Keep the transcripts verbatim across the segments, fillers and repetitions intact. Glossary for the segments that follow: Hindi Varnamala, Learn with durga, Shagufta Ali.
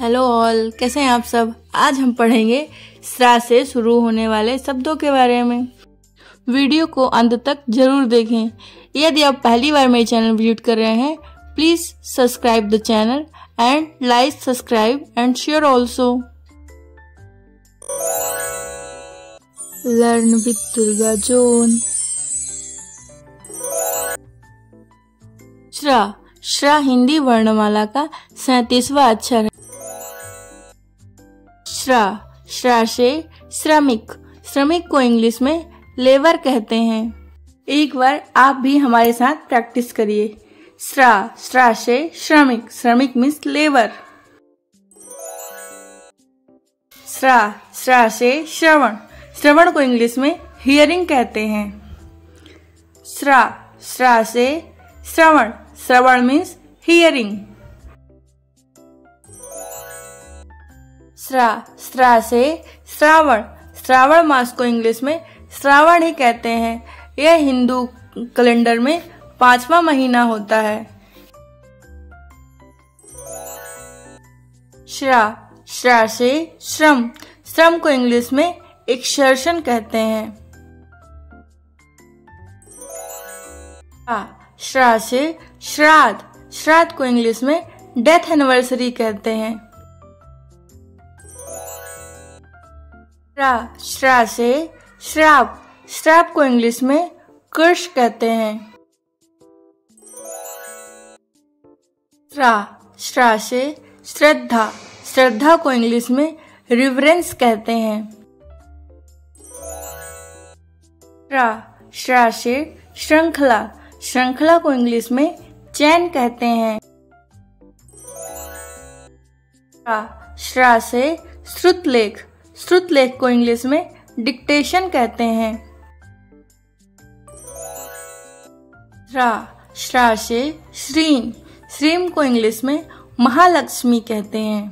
Hello all, कैसे हैं आप सब। आज हम पढ़ेंगे स्रा से शुरू होने वाले शब्दों के बारे में। वीडियो को अंत तक जरूर देखें। यदि आप पहली बार मेरे चैनल विजिट कर रहे हैं, please subscribe the channel and like, subscribe and share also. Learn with Durga zone. श्रा श्रा हिंदी वर्णमाला का सैंतीसवां अक्षर है। श्रा श्रा से श्रमिक, श्रमिक को इंग्लिश में लेबर कहते हैं। एक बार आप भी हमारे साथ प्रैक्टिस करिए। श्रा श्रा से श्रमिक, श्रमिक मीन्स लेबर। श्रा श्रा से श्रवण, श्रवण को इंग्लिश में हियरिंग कहते हैं। श्रा श्रा से श्रवण, श्रवण मीन्स हियरिंग। श्रा श्रा से श्रावण, श्रावण मास को इंग्लिश में श्रावण ही कहते हैं। यह हिंदू कैलेंडर में पांचवा महीना होता है। श्रा श्रा से श्रम, श्रम को इंग्लिश में एक्सर्शन कहते हैं। श्रा श्रा से श्राद्ध, श्राद्ध को इंग्लिश में डेथ एनिवर्सरी कहते हैं। श्रा श्रा से श्राप, श्राप को इंग्लिश में कर्ष कहते हैं। श्रा श्रा से श्रद्धा, श्रद्धा को इंग्लिश में रिवरेंस कहते हैं। श्रा श्रा से श्रृंखला, श्रृंखला को इंग्लिश में चैन कहते हैं। श्रा श्रा से श्रुतलेख, श्रुतलेख को इंग्लिश में डिक्टेशन कहते हैं। श्रा श्रा से श्रीम, श्रीम को इंग्लिश में महालक्ष्मी कहते हैं।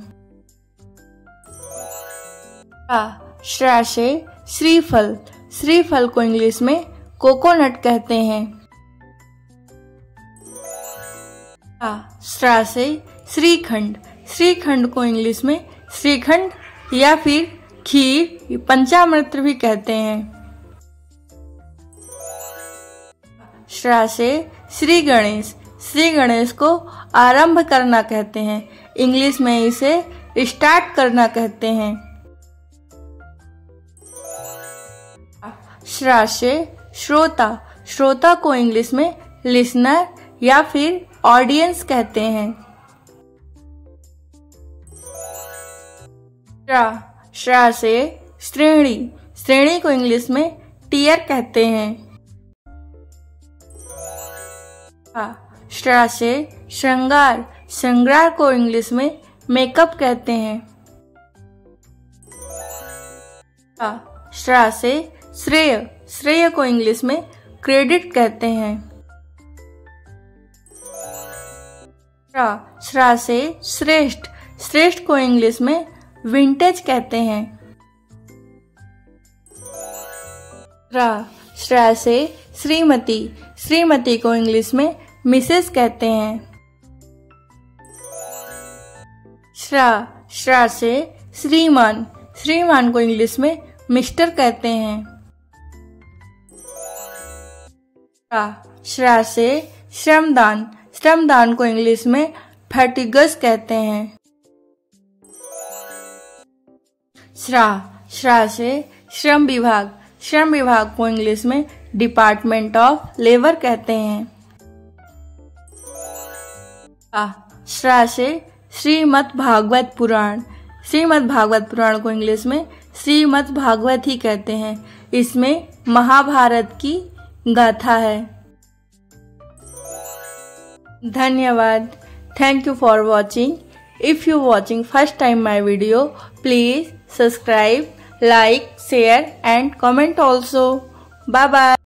श्रा श्रा से श्रीफल, श्रीफल को इंग्लिश में कोकोनट कहते हैं। श्रा श्रा से श्रीखंड, श्रीखंड को इंग्लिश में श्रीखंड या फिर खीर, पंचामृत भी कहते हैं। श्रा से श्री गणेश, श्री गणेश को आरंभ करना कहते हैं। इंग्लिश में इसे स्टार्ट करना कहते हैं। श्रा से श्रोता, श्रोता को इंग्लिश में लिसनर या फिर ऑडियंस कहते हैं। श्रा श्रा से श्रेणी, श्रेणी को इंग्लिश में टीयर कहते हैं। श्रा से श्रृंगार, श्रृंगार को इंग्लिश में मेकअप कहते हैं। श्रा से श्रेय, श्रेय को इंग्लिश में क्रेडिट कहते हैं। श्रा श्रा से श्रेष्ठ, श्रेष्ठ को इंग्लिश में विंटेज कहते हैं। श्रा श्रा से श्रीमती, श्रीमती को इंग्लिश में मिसेस कहते हैं। श्रा श्रा से श्रीमान, श्रीमान को इंग्लिश में मिस्टर कहते हैं। श्रा श्रा से श्रमदान, श्रमदान को इंग्लिश में फैटिगस कहते हैं। श्रा श्रा से श्रम विभाग, श्रम विभाग को इंग्लिश में डिपार्टमेंट ऑफ लेबर कहते हैं। श्रा से श्रीमद् भागवत पुराण, श्रीमद् भागवत पुराण को इंग्लिश में श्रीमद् भागवत ही कहते हैं। इसमें महाभारत की गाथा है। धन्यवाद। Thank you for watching. If you watching first time my video, please subscribe, like, share and comment also. Bye bye.